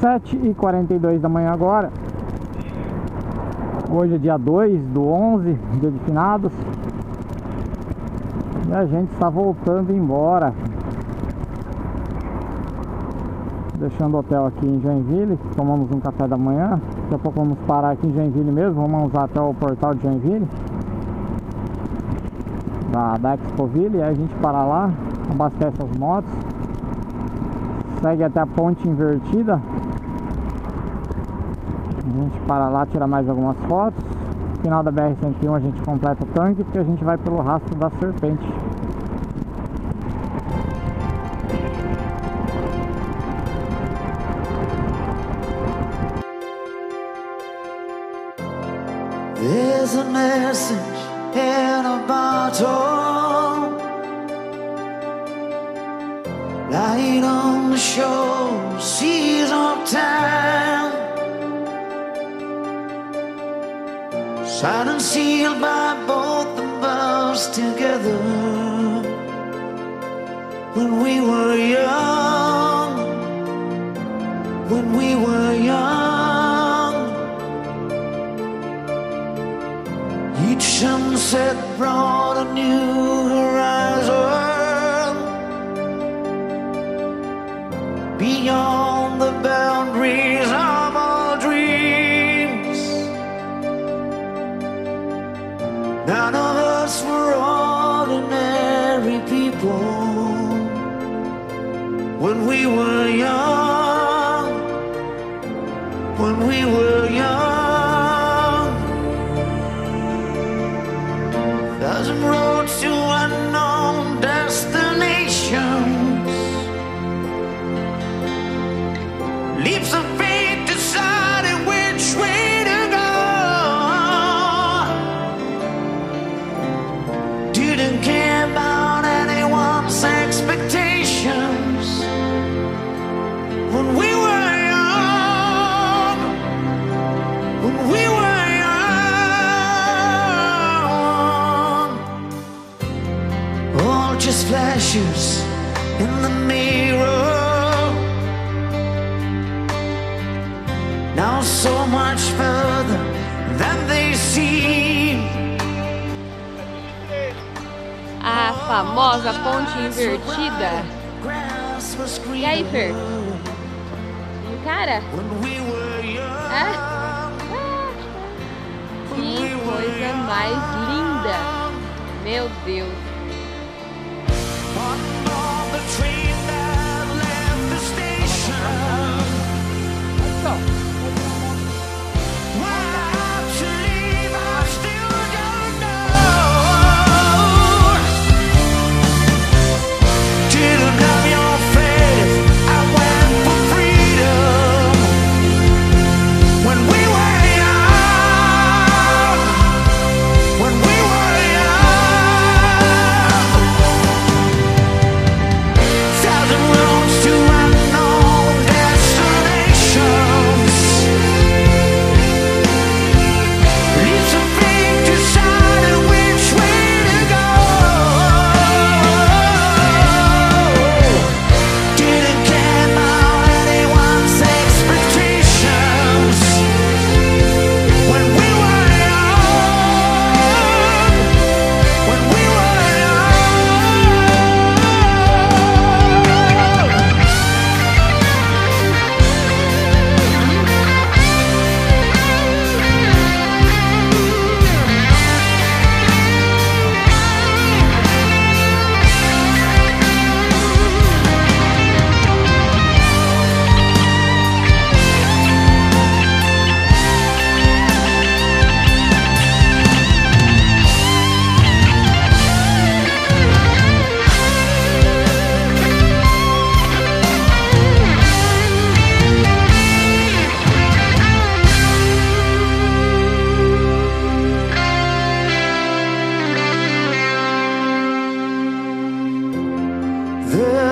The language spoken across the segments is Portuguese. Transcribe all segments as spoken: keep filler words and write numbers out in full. sete e quarenta e dois da manhã agora. Hoje é dia dois do onze, dia de finados, e a gente está voltando embora, deixando o hotel aqui em Joinville. Tomamos um café da manhã, daqui a pouco vamos parar aqui em Joinville mesmo, vamos usar até o portal de Joinville, da, da Expoville, e aí a gente para lá, abastece as motos, segue até a ponte invertida. A gente para lá, tira mais algumas fotos. No final da B R cento e um a gente completa o tanque, porque a gente vai pelo Rastro da Serpente. There's a message in a bottle, light on the shore, seas of time, signed and sealed by both of us together. When we were young, when we were young, each sunset brought a new horizon beyond the boundaries of our dreams. None of us were ordinary people when we were young, when we were young. Thousand roads to unknown destinations, leaps of faith decided which way to go. Didn't care about anyone's expectations when we were young, when we were young. All just flashes in the mirror, now so much further than they seem. A famosa ponte invertida. E aí, Fer? E cara? Ah, ah, que coisa mais linda! Meu Deus! When we were young.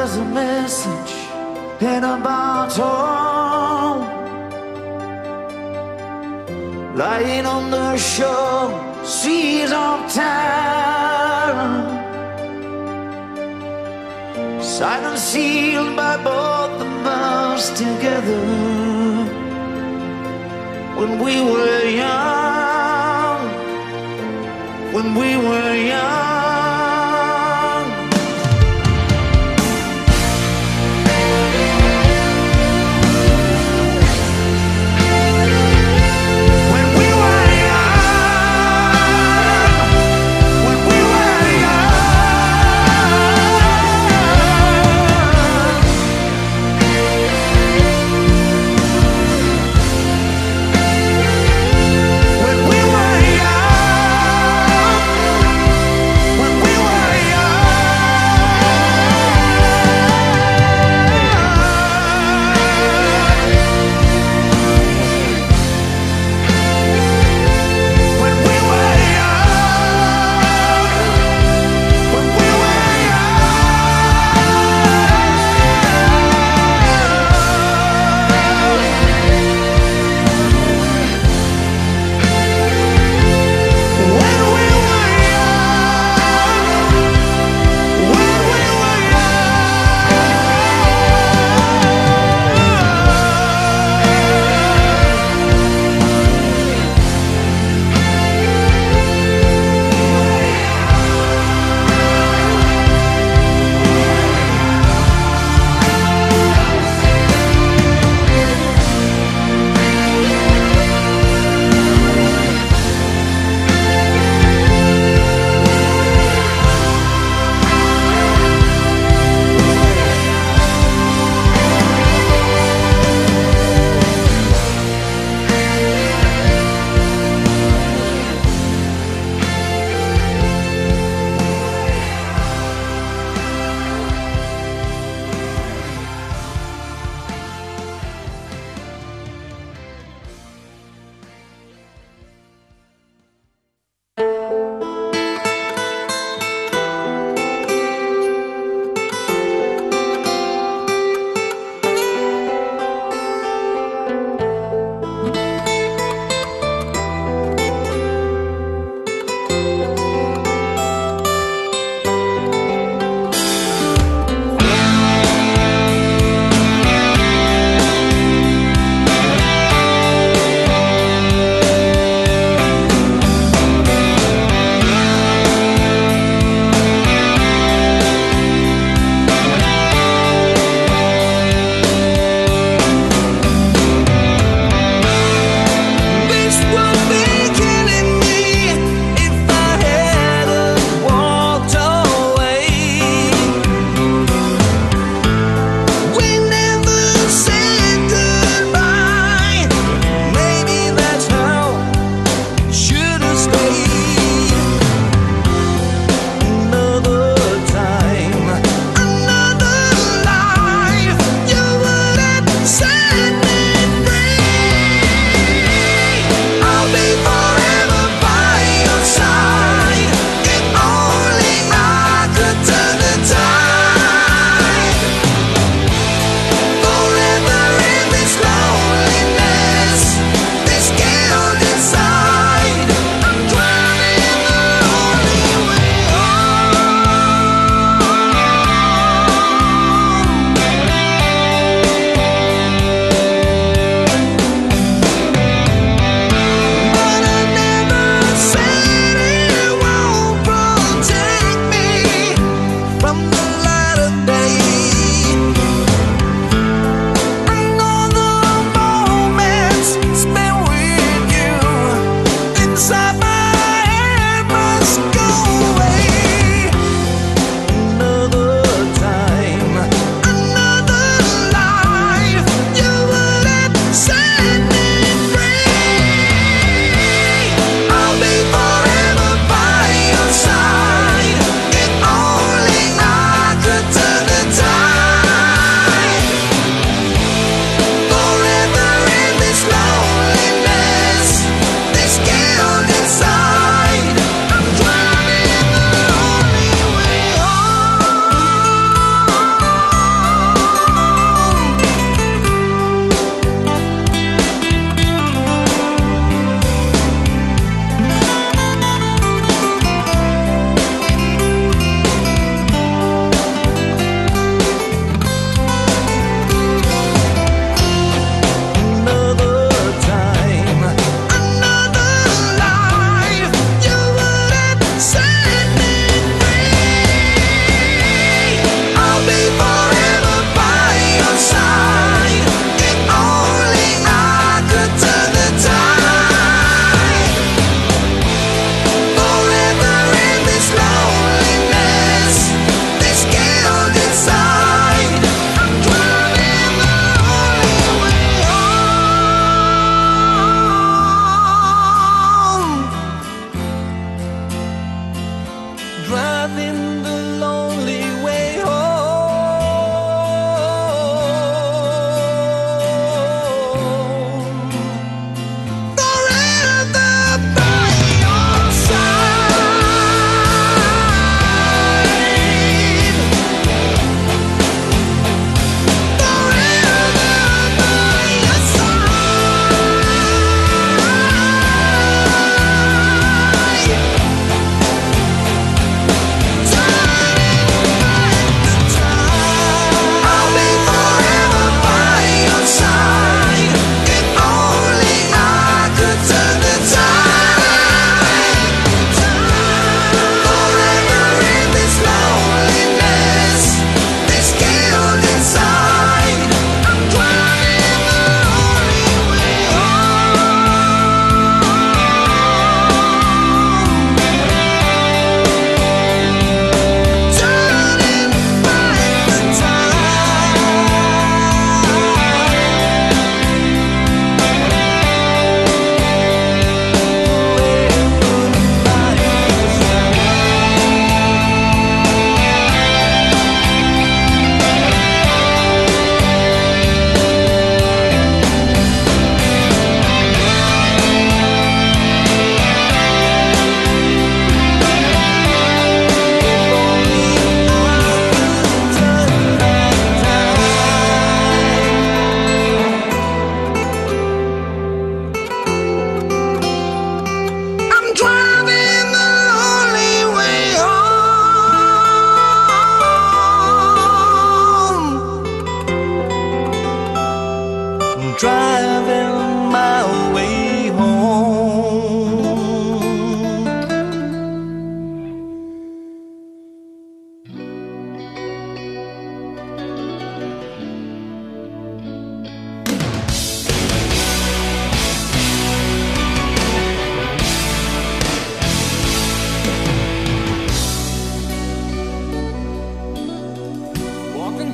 There's a message in a bottle lying on the shore, seas of time, silent, sealed by both of us together when we were young, when we were young.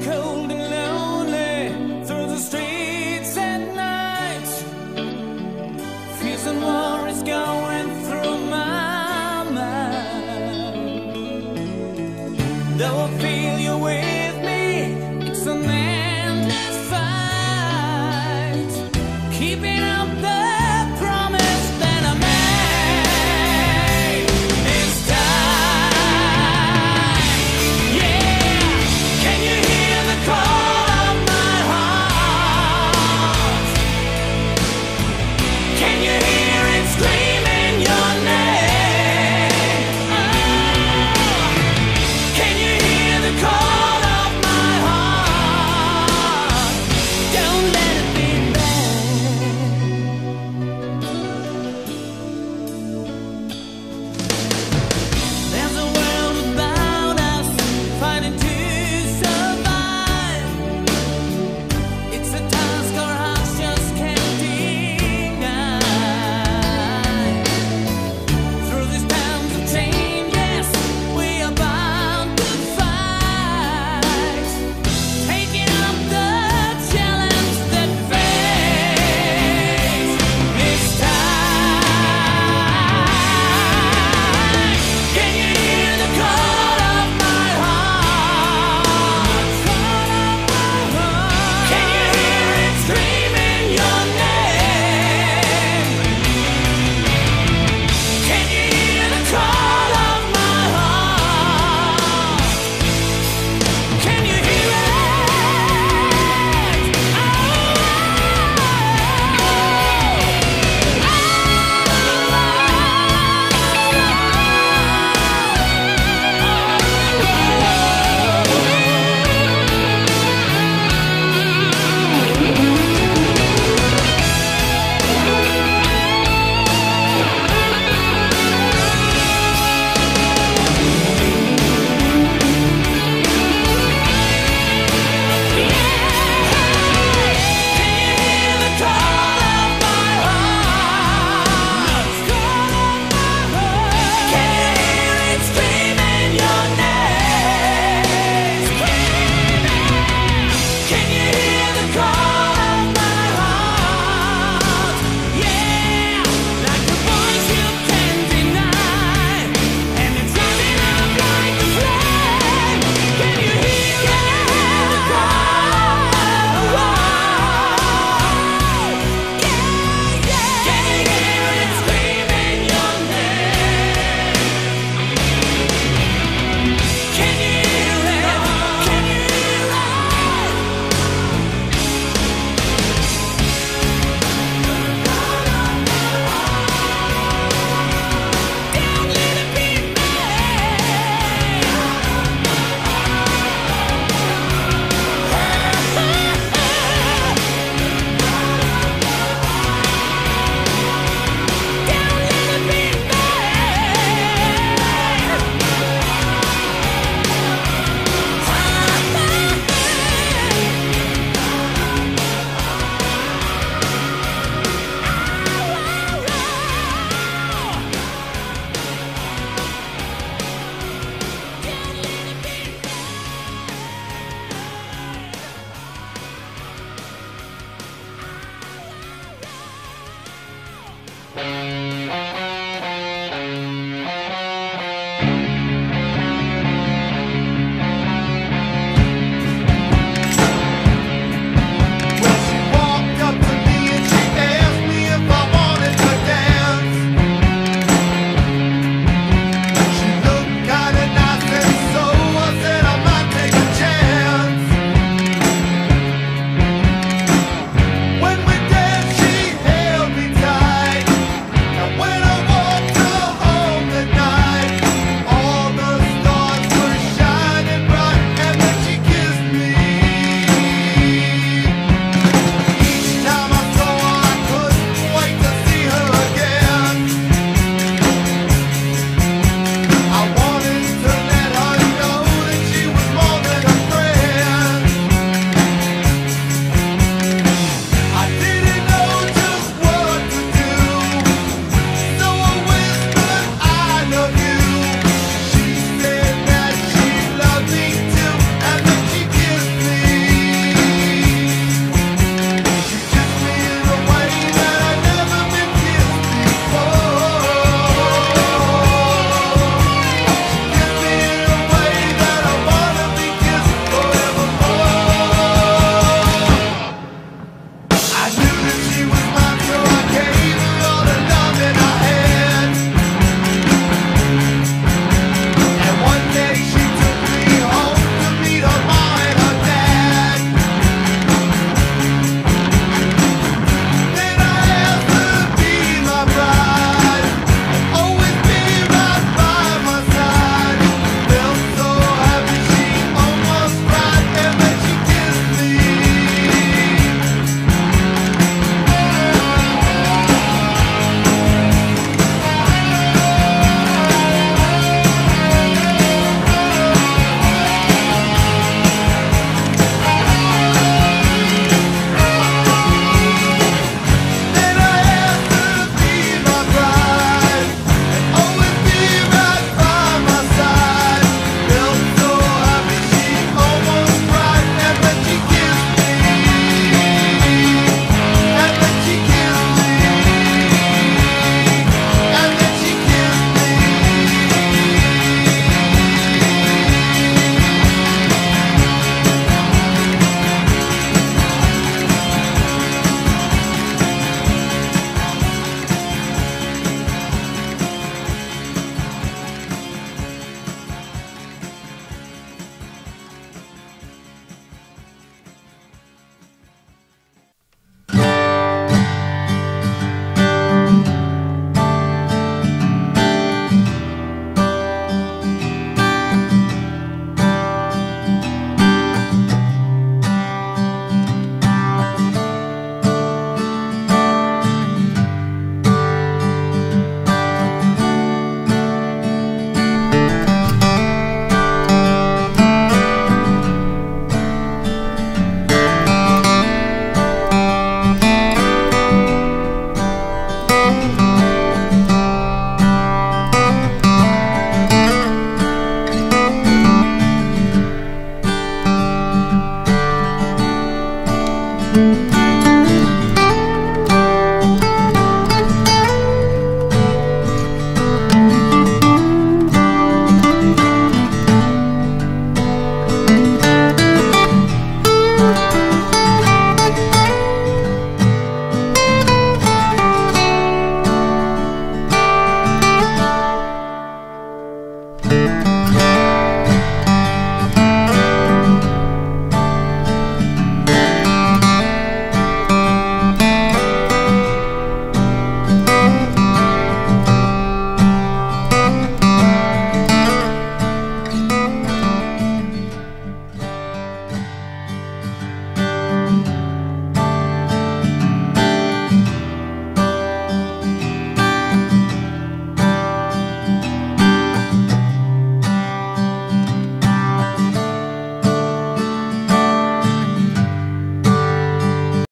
cold and lonely through the streets at night. Fears and war is going through my mind. Though I feel your way.